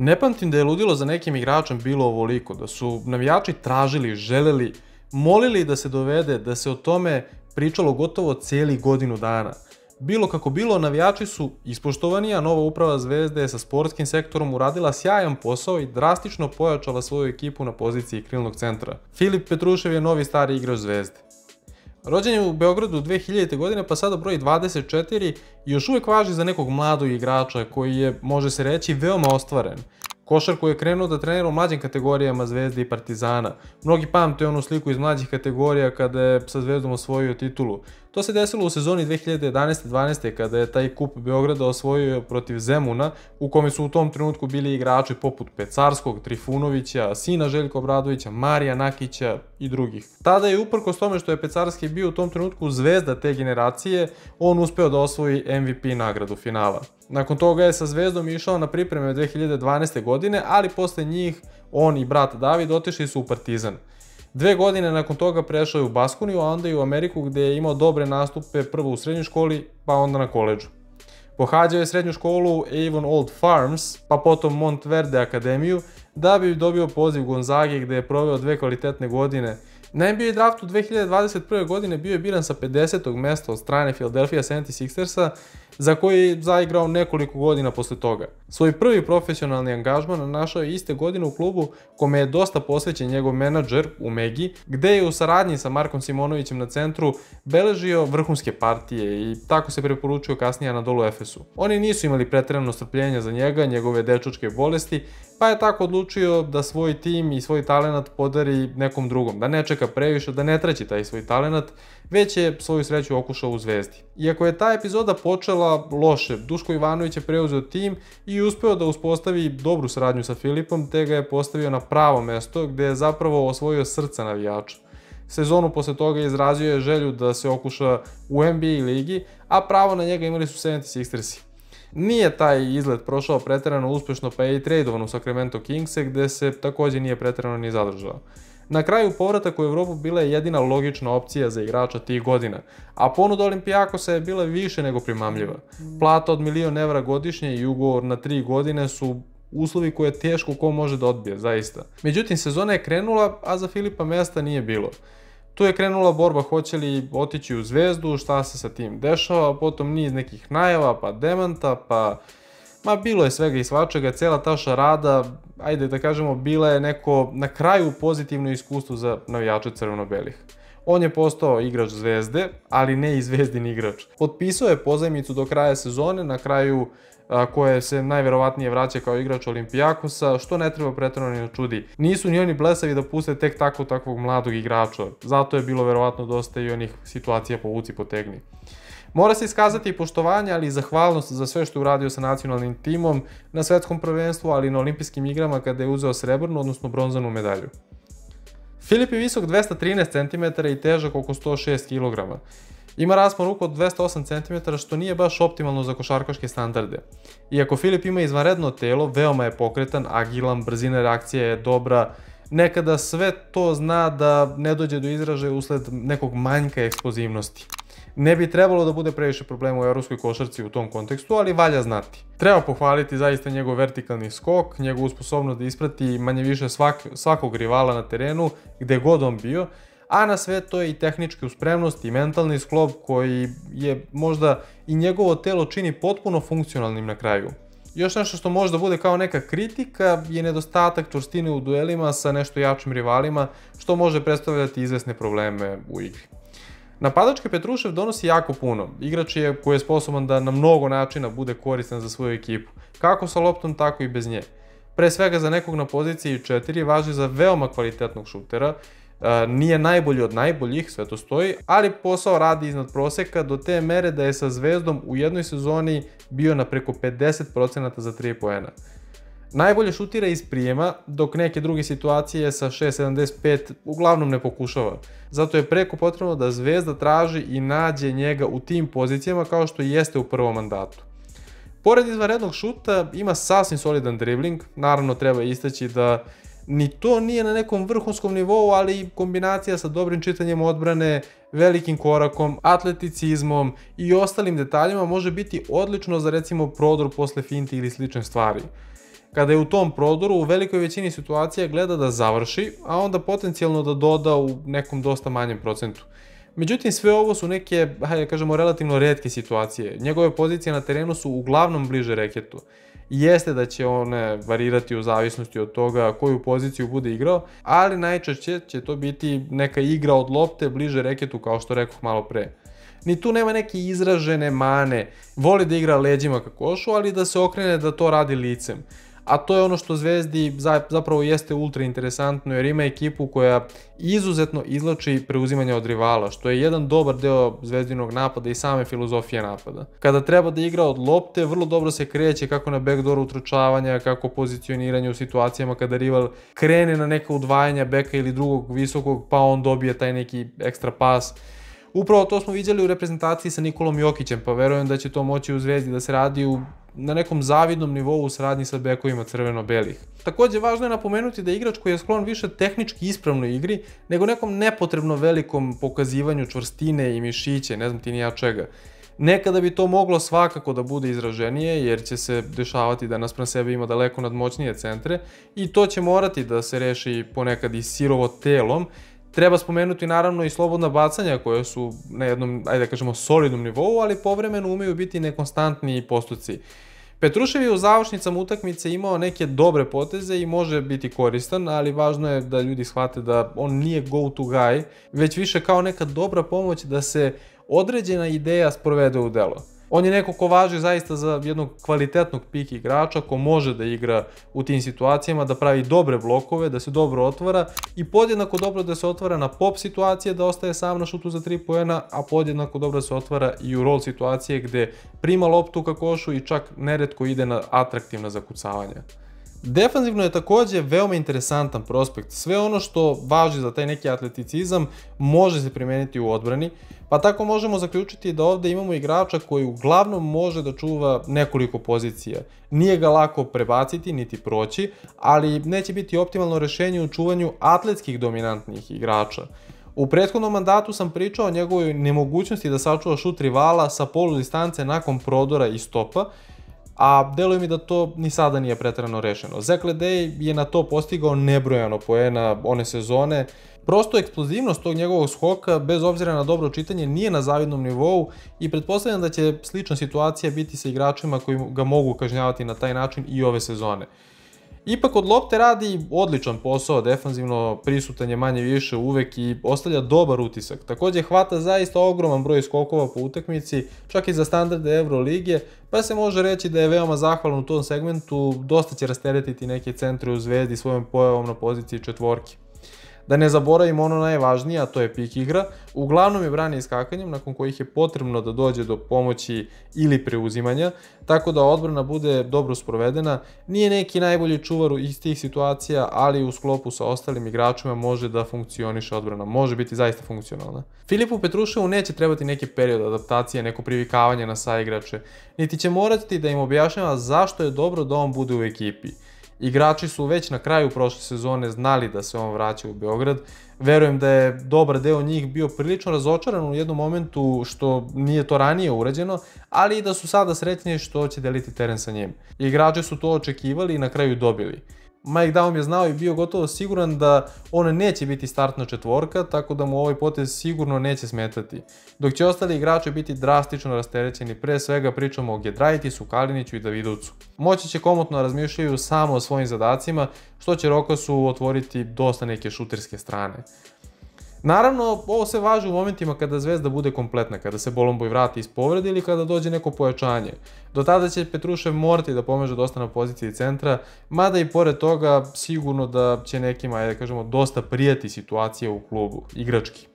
Ne pamtim da je ludilo za nekim igračem bilo ovoliko, da su navijači tražili, želeli, molili da se dovede, da se o tome pričalo gotovo cijeli godinu dana. Bilo kako bilo, navijači su ispoštovani, a nova uprava Zvezde je sa sportskim sektorom uradila sjajan posao i drastično pojačala svoju ekipu na poziciji krilnog centra. Filip Petrušev je novi stari igrač Zvezde. Rođen je u Beogradu 2000. godine, pa sada broji 24 i još uvijek važi za nekog mladog igrača koji je, može se reći, veoma ostvaren. Košarku je krenuo da trenira u mlađim kategorijama Zvezde i Partizana. Mnogi pamte onu sliku iz mlađih kategorija kada je sa Zvezdom osvojio titulu. To se desilo u sezoni 2011-2012. kada je taj kup Beograda osvojio protiv Zemuna, u kome su u tom trenutku bili igrači poput Pecarskog, Trifunovića, sina Željka Obradovića, Marija Nakića i drugih. Tada je, uprkos tome što je Pecarski bio u tom trenutku zvezda te generacije, on uspeo da osvoji MVP nagradu finala. Nakon toga je sa Zvezdom išao na pripreme 2012. godine, ali posle njih on i brat David otišli su u Partizan. 2 godine nakon toga prešao je u Baskoniju, a onda i u Ameriku, gdje je imao dobre nastupe prvo u srednjoj školi, pa onda na koleđu. Pohađao je srednju školu Avon Old Farms, pa potom Montverde Akademiju, da bi dobio poziv Gonzage, gdje je proveo 2 kvalitetne godine. Na NBA draftu 2021. godine bio je biran sa 50. mjesta od strane Filadelfija Sevedi Siksersa, za koji je zaigrao nekoliko godina posle toga. Svoj prvi profesionalni angažman našao je iste godine u klubu kome je dosta posvećen njegov menadžer u Megi, gde je u saradnji sa Markom Simonovićem na centru beležio vrhunske partije i tako se preporučio kasnije Anadolu Efesu. Oni nisu imali pretjerano strpljenja za njega, njegove dečačke bolesti, pa je tako odlučio da svoj tim i svoj talenat podari nekom drugom, da ne čeka previše, da ne trači taj svoj talenat, već je svoju sreću okušao u Zvezdi. Iako je ta epizoda počela loše, Duško Ivanović je preuzeo tim i uspeo da uspostavi dobru saradnju sa Filipom, te ga je postavio na pravo mesto gdje je zapravo osvojio srca navijača. Sezonu posle toga izrazio je želju da se okuša u NBA ligi, a pravo na njega imali su 76ersi. Nije taj izlet prošao pretjerano uspješno, pa je i tradovan u Sacramento Kingse, gdje se također nije pretjerano ni zadržao. Na kraju, povratak u Evropu bila je jedina logična opcija za igrača tih godina, a ponuda Olimpijakosa je bila više nego primamljiva. Plata od €1 milion godišnje i ugovor na 3 godine su uslovi koje teško ko može da odbije, zaista. Međutim, sezona je krenula, a za Filipa mesta nije bilo. Tu je krenula borba hoće li otići u Zvezdu, šta se sa tim dešava, potom niz nekih najava, pa demanta, pa... Ma bilo je svega i svačega, cijela ta šarada, ajde da kažemo, bila je neko na kraju pozitivno iskustvo za navijače crveno-belih. On je postao igrač Zvezde, ali ne i Zvezdin igrač. Potpisao je pozajmicu do kraja sezone, na kraju koje se najverovatnije vraća kao igrač Olimpijakosa, što ne treba pretjerano ni čudi. Nisu ni oni blesavi da puste tek tako takvog mladog igrača, zato je bilo verovatno dosta i onih situacija povuci potegni. Mora se iskazati i poštovanje, ali i zahvalnost za sve što je uradio sa nacionalnim timom na svetskom prvenstvu, ali i na olimpijskim igrama kada je uzeo srebrnu, odnosno bronzanu medalju. Filip je visok 213 cm i težak oko 106 kg. Ima raspon ruku od 208 cm, što nije baš optimalno za košarkaške standarde. Iako Filip ima izvanredno telo, veoma je pokretan, agilan, brzina reakcije je dobra, nekada sve to zna da ne dođe do izražaja usled nekog manjka eksplozivnosti. Ne bi trebalo da bude previše problema u evropskoj košarci u tom kontekstu, ali valja znati. Treba pohvaliti zaista njegov vertikalni skok, njegovu sposobnost da isprati manje više svakog rivala na terenu gdje god on bio, a na sve to je i tehničku spremnost i mentalni sklop koji je možda i njegovo telo čini potpuno funkcionalnim na kraju. Još nešto što možda bude kao neka kritika je nedostatak čvrstine u duelima sa nešto jačim rivalima, što može predstavljati izvesne probleme u igri. Napadački Petrušev donosi jako puno. Igrač je koji je sposoban da na mnogo načina bude koristan za svoju ekipu, kako sa loptom, tako i bez nje. Pre svega za nekog na poziciji 4 važi za veoma kvalitetnog šutera, nije najbolji od najboljih, sve to stoji, ali posao radi iznad proseka do te mere da je sa Zvezdom u jednoj sezoni bio na preko 50% za 3 poena. Najbolje šutira iz prijema, dok neke druge situacije sa 6.75 uglavnom ne pokušava. Zato je preko potrebno da Zvezda traži i nađe njega u tim pozicijama kao što jeste u prvom mandatu. Pored izvanrednog šuta ima sasvim solidan dribling, naravno treba istaći da ni to nije na nekom vrhunskom nivou, ali kombinacija sa dobrim čitanjem odbrane, velikim korakom, atleticizmom i ostalim detaljima može biti odlično za recimo prodor posle finti ili slične stvari. kada je u tom prodoru u velikoj većini situacija gleda da završi, a onda potencijalno da doda u nekom dosta manjem procentu. Međutim, sve ovo su neke, hajde kažemo, relativno retke situacije. Njegove pozicije na terenu su uglavnom bliže reketu. Jeste da će one varirati u zavisnosti od toga koju poziciju bude igrao, ali najčešće će to biti neka igra od lopte bliže reketu, kao što rekoh malo pre. Ni tu nema neke izražene mane, voli da igra leđima ka košu, ali da se okrene da to radi licem. A to je ono što Zvezdi zapravo jeste ultra interesantno, jer ima ekipu koja izuzetno izlači preuzimanja od rivala, što je jedan dobar deo Zvezdinog napada i same filozofije napada. Kada treba da igra od lopte, vrlo dobro se kreće kako na backdooru utrčavanja, kako pozicioniranje u situacijama kada rival krene na neka udvajanja beka ili drugog visokog, pa on dobije taj neki ekstra pas. Upravo to smo vidjeli u reprezentaciji sa Nikolom Jokićem, pa verujem da će to moći u Zvezdi da se radi na nekom zavidnom nivou u saradnji sa bekovima crveno-belih. Takođe, važno je napomenuti da je igrač koji je sklon više tehnički ispravnoj igri nego nekom nepotrebno velikom pokazivanju čvrstine i mišiće, ne znam ti ni ja čega. Nekada bi to moglo svakako da bude izraženije, jer će se dešavati da naspram sebe ima daleko nadmoćnije centre i to će morati da se reši ponekad i sirovo telom. Treba spomenuti naravno i slobodna bacanja koja su na jednom, ajde da kažemo, solidnom nivou, ali povremeno umeju biti nekonstantni postupci. Petrušev je u završnicama utakmice imao neke dobre poteze i može biti koristan, ali važno je da ljudi shvate da on nije go to guy, već više kao neka dobra pomoć da se određena ideja sprovede u delo. On je neko ko važi zaista za jednog kvalitetnog pik igrača, ko može da igra u tim situacijama, da pravi dobre blokove, da se dobro otvara i podjednako dobro da se otvara na pop situacije, da ostaje sam na šutu za 3 poena, a podjednako dobro se otvara i u roll situacije gde prima loptu ka košu i čak neretko ide na atraktivna zakucavanja. Defanzivno je takođe veoma interesantan prospekt. Sve ono što važi za taj neki atleticizam može se primeniti u odbrani, pa tako možemo zaključiti da ovde imamo igrača koji uglavnom može da čuva nekoliko pozicija. Nije ga lako prebaciti niti proći, ali neće biti optimalno rešenje u čuvanju atletskih dominantnih igrača. U prethodnom mandatu sam pričao o njegovoj nemogućnosti da sačuva šut rivala sa polu distance nakon prodora i stopa, a deluje mi da to ni sada nije preterano rešeno. Zeke Dej je na to postigao nebrojano poena one sezone. Prosto eksplozivnost tog njegovog skoka, bez obzira na dobro čitanje, nije na zavidnom nivou i pretpostavljam da će slična situacija biti sa igračima koji ga mogu kažnjavati na taj način i ove sezone. Ipak od lopte radi odličan posao, defanzivno prisutan je manje više uvek i ostavlja dobar utisak. Takođe hvata zaista ogroman broj skokova po utakmici, čak i za standarde Evrolige, pa se može reći da je veoma zahvalan u tom segmentu, dosta će rasteretiti neke centre u Zvezdi svojom pojavom na poziciji četvorke. Da ne zaboravimo ono najvažnije, a to je pik igra, uglavnom je brani iskakanjem nakon kojih je potrebno da dođe do pomoći ili preuzimanja, tako da odbrana bude dobro sprovedena. Nije neki najbolji čuvar iz tih situacija, ali u sklopu sa ostalim igračima može da funkcioniše odbrana, može biti zaista funkcionalna. Filipu Petruševu neće trebati neki period adaptacije, neko privikavanje na saigrače, niti će morati da im objašnjava zašto je dobro da on bude u ekipi. Igrači su već na kraju prošle sezone znali da se on vraća u Beograd. Verujem da je dobar deo njih bio prilično razočaran u jednom momentu što nije to ranije urađeno, ali i da su sada sretniji što će deliti teren sa njim. Igrači su to očekivali i na kraju dobili. Mike Daum je znao i bio gotovo siguran da on neće biti startna četvorka, tako da mu ovaj potez sigurno neće smetati. Dok će ostali igrači biti drastično rasterećeni, pre svega pričamo o Gedraitisu, Kaliniću i Davidovcu. Moći će komotno razmišljaju samo o svojim zadacima, što će Rokasu otvoriti dosta neke šuterske strane. Naravno, ovo se važi u momentima kada Zvezda bude kompletna, kada se Bolomboj vrati iz povrede ili kada dođe neko pojačanje. Do tada će Petrušev morati da pomaže dosta na poziciji centra, mada i pored toga sigurno da će nekima, da kažemo, dosta prijati situacija u klubu, igrački.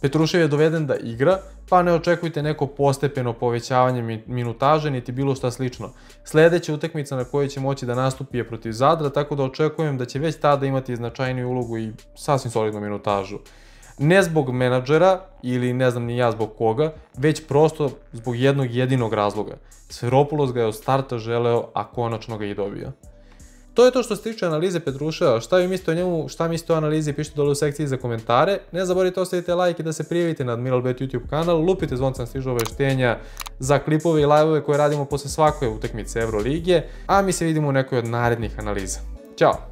Petrušev je doveden da igra, pa ne očekujte neko postepeno povećavanje minutaže niti bilo šta slično. Sledeća utakmica na kojoj će moći da nastupi je protiv Zadra, tako da očekujem da će već tada imati značajniju ulogu i sasvim solidnu minutažu. Ne zbog menadžera ili ne znam ni ja zbog koga, već prosto zbog jednog jedinog razloga. Sferopulos ga je od starta želeo, a konačno ga i dobio. To je to što se tiče analize Petruševa. Šta vi mislite o njemu, šta mislite o analizi, pišite dole u sekciji za komentare. Ne zaboravite ostavite like i da se prijavite na AdmiralBet YouTube kanal, lupite zvonce na stižu obaveštenja za klipove i live-ove koje radimo posle svake utakmice Evrolige, a mi se vidimo u nekoj od narednih analiza. Ćao!